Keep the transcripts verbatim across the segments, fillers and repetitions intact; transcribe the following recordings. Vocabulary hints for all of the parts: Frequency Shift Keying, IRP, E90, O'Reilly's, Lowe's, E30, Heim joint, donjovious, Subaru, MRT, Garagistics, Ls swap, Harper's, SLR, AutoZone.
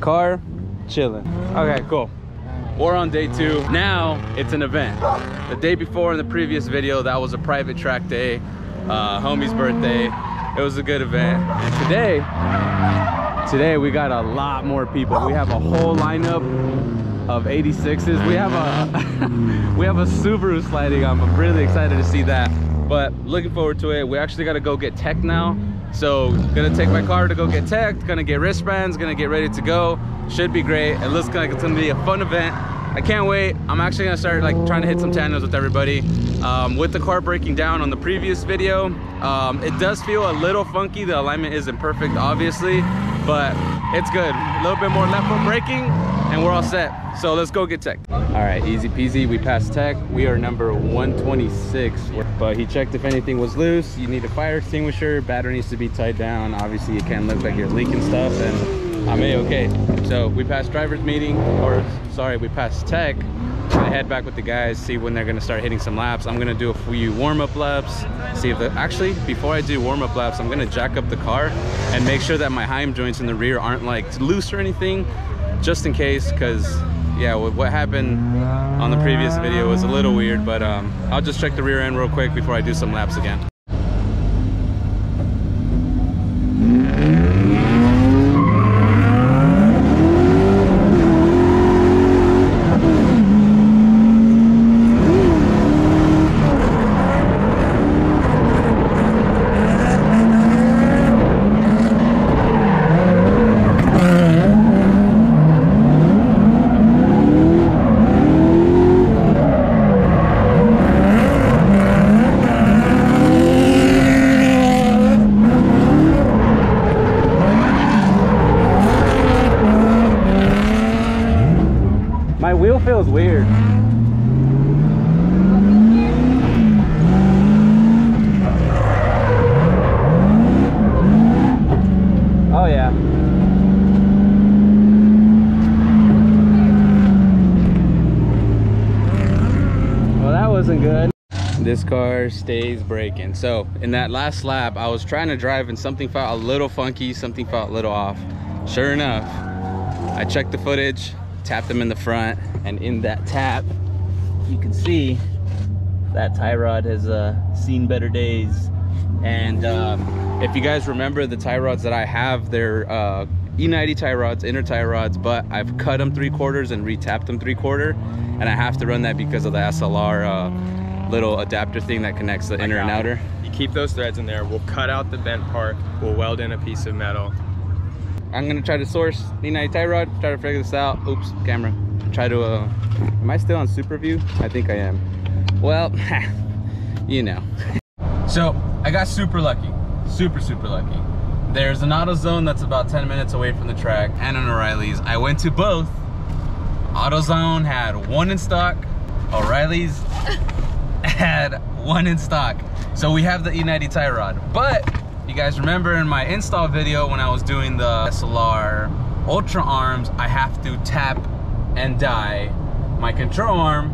car, chilling. Okay, cool. We're on day two. Now it's an event. The day before in the previous video, that was a private track day, uh, homie's birthday. It was a good event. And today, today we got a lot more people. We have a whole lineup of eighty-sixes. We have a, we have a Subaru sliding. I'm really excited to see that. But looking forward to it. We actually got to go get tech now. So gonna take my car to go get tech, gonna get wristbands, gonna get ready to go. Should be great. It looks like it's gonna be a fun event. I can't wait. I'm actually gonna start like trying to hit some tandems with everybody. Um, with the car breaking down on the previous video, um, it does feel a little funky. The alignment isn't perfect, obviously, but it's good. A little bit more left foot braking and we're all set. So let's go get tech. All right, easy peasy. We passed tech. We are number one twenty-six. But he checked if anything was loose. You need a fire extinguisher. Battery needs to be tied down. Obviously, it can look like you're leaking stuff. And I'm A-okay. So we passed driver's meeting, or sorry, we passed tech. I head back with the guys, see when they're gonna start hitting some laps. I'm gonna do a few warm-up laps. See if the, actually, before I do warm-up laps, I'm gonna jack up the car and make sure that my Heim joints in the rear aren't like loose or anything, just in case, because yeah, what happened on the previous video was a little weird, but um, I'll just check the rear end real quick before I do some laps again. Feels weird. Oh yeah. Well, that wasn't good. This car stays braking. So in that last lap, I was trying to drive and something felt a little funky, something felt a little off. Sure enough, I checked the footage, tapped them in the front, and in that tap you can see that tie rod has uh, seen better days. And um, if you guys remember, the tie rods that I have, they're uh, E ninety tie rods, inner tie rods, but I've cut them three quarters and re-tapped them three quarter, and I have to run that because of the S L R uh, little adapter thing that connects the inner and outer. You keep those threads in there, we'll cut out the bent part, we'll weld in a piece of metal. I'm gonna try to source E ninety tie rod, try to figure this out. Oops, camera. Try to, uh, am I still on super view? I think I am. Well, you know. So I got super lucky, super, super lucky. There's an AutoZone that's about ten minutes away from the track and an O'Reilly's. I went to both. AutoZone had one in stock. O'Reilly's had one in stock. So we have the E ninety tie rod, but you guys remember in my install video when I was doing the S L R Ultra Arms, I have to tap and die my control arm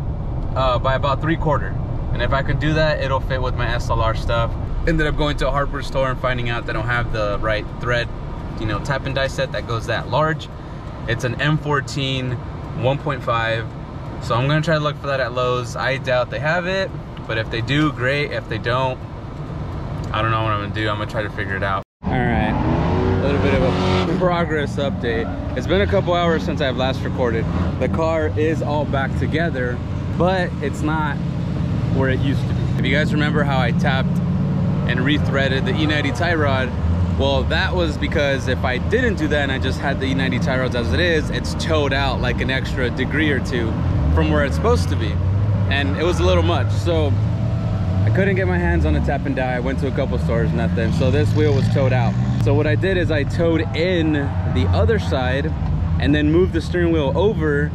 uh, by about three quarter. And if I can do that, it'll fit with my S L R stuff. Ended up going to a Harper's store and finding out they don't have the right thread, you know, tap and die set that goes that large. It's an M fourteen one point five. So I'm gonna try to look for that at Lowe's. I doubt they have it, but if they do, great. If they don't, I don't know what I'm gonna do. I'm gonna try to figure it out. All right, a little bit of a progress update. It's been a couple hours since I've last recorded. The car is all back together, but it's not where it used to be. If you guys remember how I tapped and re-threaded the E ninety tie rod, well, that was because if I didn't do that and I just had the E ninety tie rods as it is, it's towed out like an extra degree or two from where it's supposed to be. And it was a little much. So I couldn't get my hands on a tap and die. I went to a couple stores, nothing. So this wheel was towed out. So what I did is I towed in the other side and then moved the steering wheel over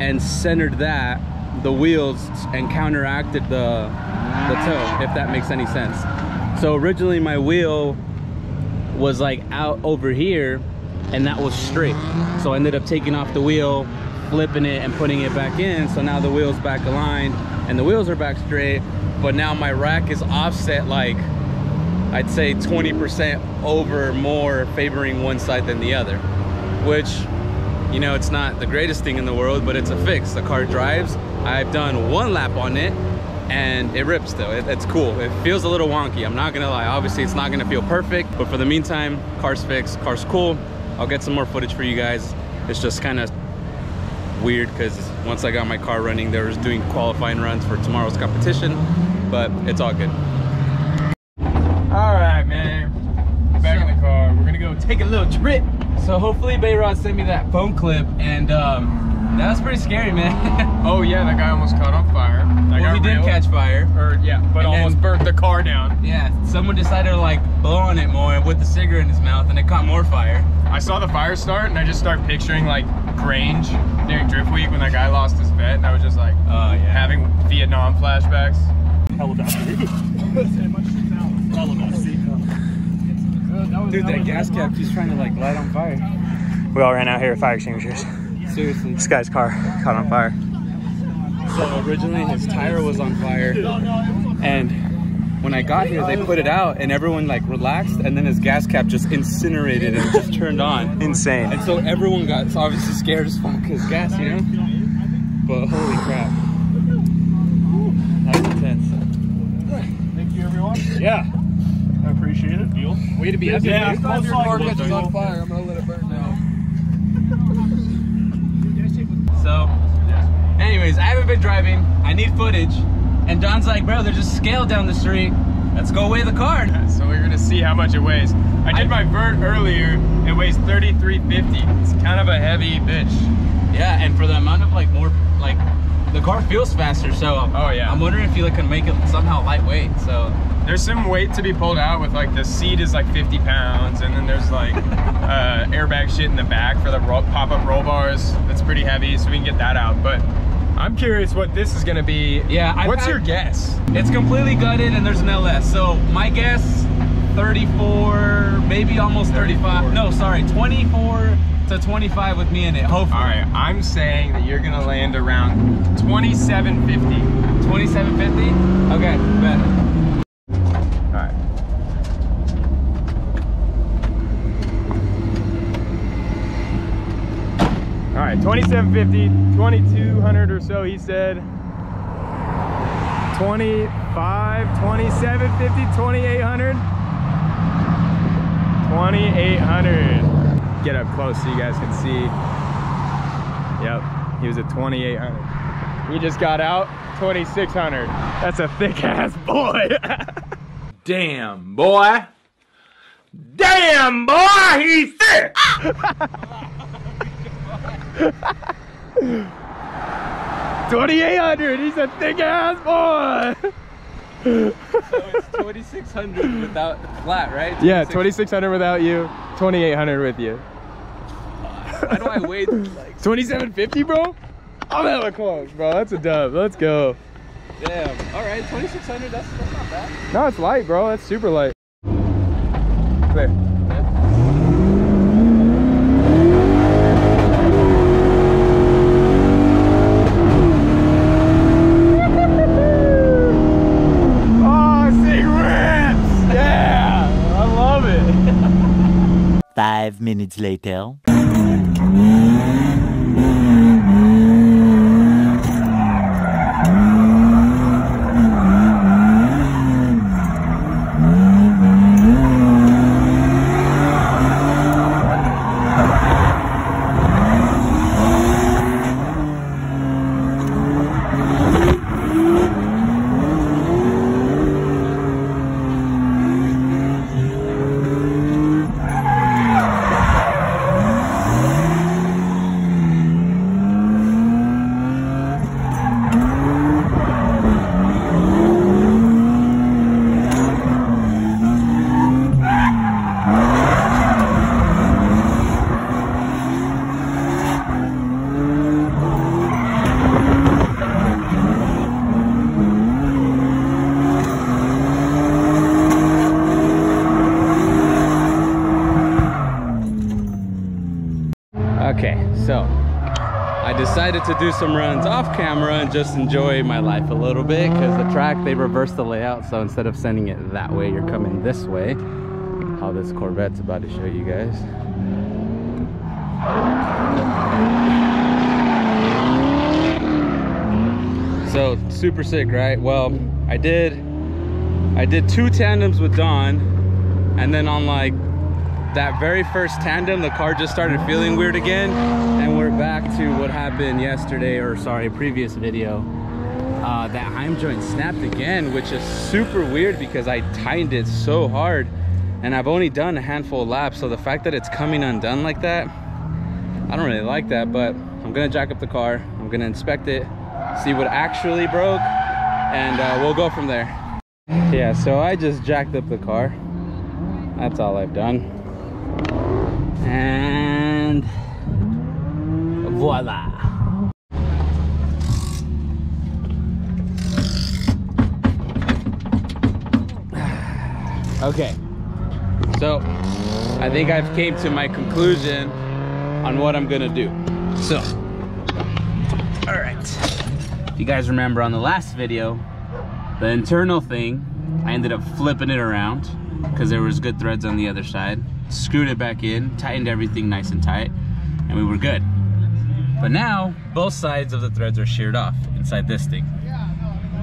and centered that, the wheels, and counteracted the, the tow, if that makes any sense. So originally my wheel was like out over here and that was straight. So I ended up taking off the wheel, flipping it and putting it back in. So now the wheel's back aligned and the wheels are back straight. But now my rack is offset like, I'd say twenty percent over more favoring one side than the other, which you know, it's not the greatest thing in the world, but it's a fix. The car drives. I've done one lap on it and it rips though. It, it's cool. It feels a little wonky, I'm not gonna lie. Obviously it's not gonna feel perfect, but for the meantime, car's fixed, car's cool. I'll get some more footage for you guys. It's just kind of weird because once I got my car running, they were doing qualifying runs for tomorrow's competition, but it's all good. All right, man, we're back so, in the car. We're gonna go take a little trip. So hopefully Bayrod sent me that phone clip, and um, that was pretty scary, man. Oh yeah, that guy almost caught on fire. That well, he did catch fire. Or yeah, but and almost then, burnt the car down. Yeah, someone decided to like blow on it more with the cigarette in his mouth, and it caught more fire. I saw the fire start, and I just started picturing like Grange during Drift Week when that guy lost his vet, and I was just like, uh, yeah. having Vietnam flashbacks. Dude, that gas cap keeps trying to like light on fire. We all ran out here with fire extinguishers. Seriously. This guy's car caught on fire. So originally his tire was on fire, and when I got here they put it out and everyone like relaxed, and then his gas cap just incinerated and just turned on. Insane. And so everyone got obviously scared as fuck because gas, you know? But holy crap. That was intense. Thank you everyone. Yeah. I appreciate it, deal. Way to be up yeah, here. Yeah, car catches deal. on fire. I'm gonna let it burn now. So, anyways, I haven't been driving. I need footage. And Don's like, bro, there's a scale down the street. Let's go weigh the car. Yeah, so we're gonna see how much it weighs. I did I, my vert earlier. It weighs thirty-three fifty. It's kind of a heavy bitch. Yeah, and for the amount of like more like, the car feels faster. So, oh yeah. I'm wondering if you like can make it somehow lightweight. So. There's some weight to be pulled out with like the seat is like fifty pounds, and then there's like uh, airbag shit in the back for the pop-up roll bars. That's pretty heavy, so we can get that out. But I'm curious what this is gonna be. Yeah. I've What's had, your guess? It's completely gutted and there's an L S. So my guess, thirty-four, maybe almost thirty-four. thirty-five. No, sorry, twenty-four to twenty-five with me in it, hopefully. All right, I'm saying that you're gonna land around twenty-seven fifty. twenty-seven fifty? Okay, bet. Alright, twenty-seven fifty, twenty-two hundred or so, he said. twenty-five, twenty-seven fifty, twenty-eight hundred. twenty-eight hundred. Get up close so you guys can see. Yep, he was at twenty-eight hundred. We just got out, twenty-six hundred. That's a thick ass boy. Damn, boy. Damn, boy, he's thick. twenty-eight hundred, he's a thick ass boy. So it's twenty-six hundred without flat, right? twenty-six yeah, twenty-six hundred without you, twenty-eight hundred with you. Why do I wait? Like twenty-seven fifty, bro? I'm hella close, bro. That's a dub. Let's go. Damn. Alright, twenty-six hundred, that's, that's not bad. No, it's light, bro. That's super light. Clear. Five minutes later. To do some runs off camera and just enjoy my life a little bit, because the track, they reversed the layout, so instead of sending it that way, you're coming this way. How this Corvette's about to show you guys. super sick, right? Well, I did I did two tandems with Don, and then on like that very first tandem, the car just started feeling weird again, and we're back to what happened yesterday, or sorry, previous video. Uh, that heim joint snapped again, which is super weird because I tightened it so hard, and I've only done a handful of laps, so the fact that it's coming undone like that, I don't really like that. But I'm gonna jack up the car, I'm gonna inspect it, see what actually broke, and uh, we'll go from there. Yeah, so I just jacked up the car, that's all I've done, and voila. Okay, so I think I've came to my conclusion on what I'm gonna do. So, all right, if you guys remember on the last video, the internal thing, I ended up flipping it around because there was good threads on the other side, screwed it back in, tightened everything nice and tight, and we were good. But now, both sides of the threads are sheared off inside this thing.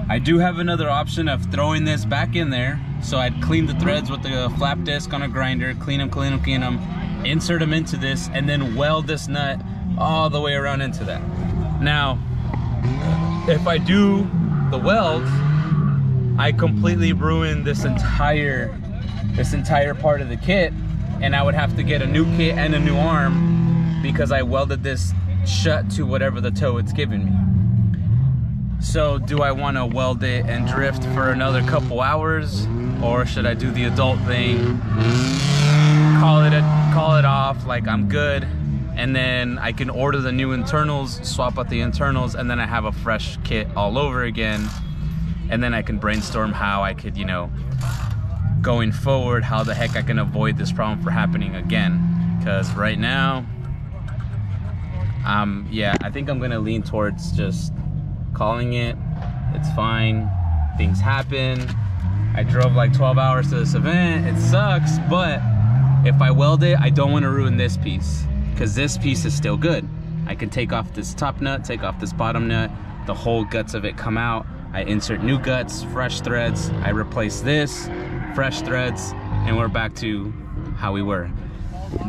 I do have another option of throwing this back in there. So I'd clean the threads with the flap disc on a grinder, clean them, clean them, clean them, insert them into this, and then weld this nut all the way around into that. Now, if I do the weld, I completely ruin this entire, this entire part of the kit, and I would have to get a new kit and a new arm because I welded this shut to whatever the toe it's giving me. So do I want to weld it and drift for another couple hours? Or should I do the adult thing, call it a, call it off, like I'm good, and then I can order the new internals, swap out the internals, and then I have a fresh kit all over again, and then I can brainstorm how I could, you know, going forward, how the heck I can avoid this problem from happening again. Because right now, um, yeah, I think I'm gonna lean towards just calling it. It's fine, things happen. I drove like twelve hours to this event, it sucks, but if I weld it, I don't want to ruin this piece, because this piece is still good. I can take off this top nut, take off this bottom nut, the whole guts of it come out, I insert new guts, fresh threads, I replace this, fresh threads, and we're back to how we were.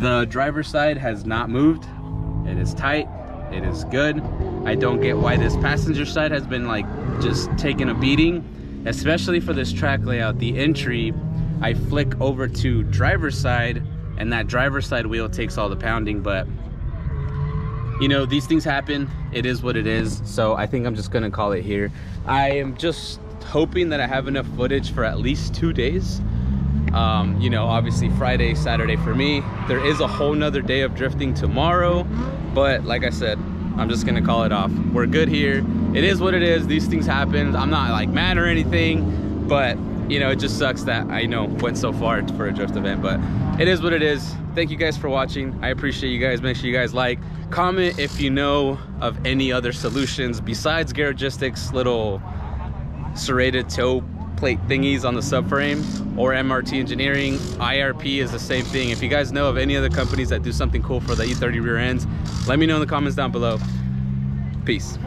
The driver's side has not moved, it is tight, it is good. I don't get why this passenger side has been like just taking a beating. Especially for this track layout, the entry, I flick over to driver's side, and that driver's side wheel takes all the pounding, but you know, these things happen, it is what it is, so I think I'm just gonna call it here. I am just hoping that I have enough footage for at least two days. Um, you know, obviously Friday, Saturday for me. There is a whole nother day of drifting tomorrow, but like I said, I'm just gonna call it off. We're good here. It is what it is. These things happen. I'm not like mad or anything, but you know, it just sucks that I know went so far for a drift event, but it is what it is. Thank you guys for watching. I appreciate you guys. Make sure you guys like, comment if you know of any other solutions besides Garagistics little serrated toe plate thingies on the subframe, or M R T engineering. I R P is the same thing. If you guys know of any other companies that do something cool for the E thirty rear ends, let me know in the comments down below. Peace.